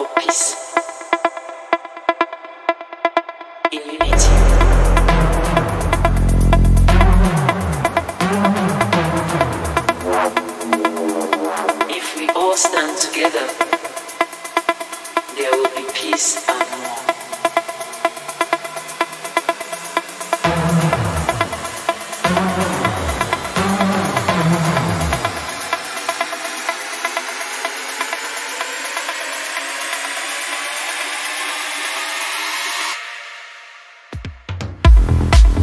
for peace. In unity. Stand together, there will be peace and more.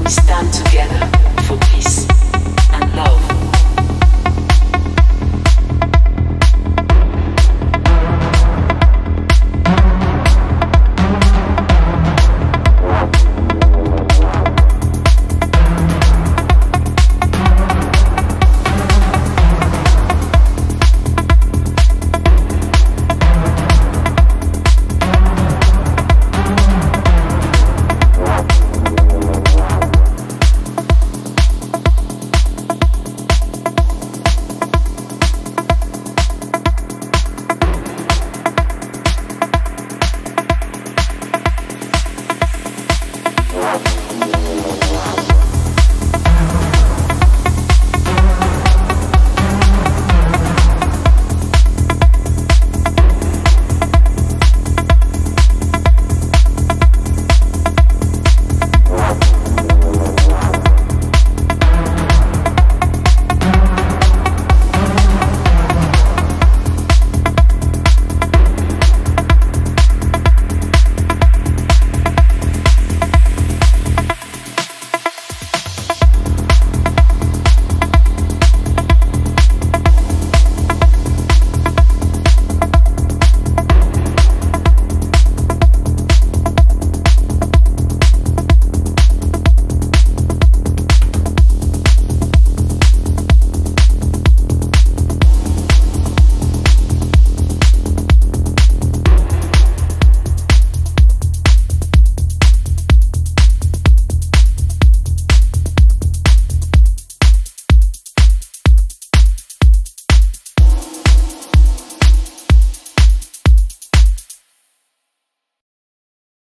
We stand together for peace and love.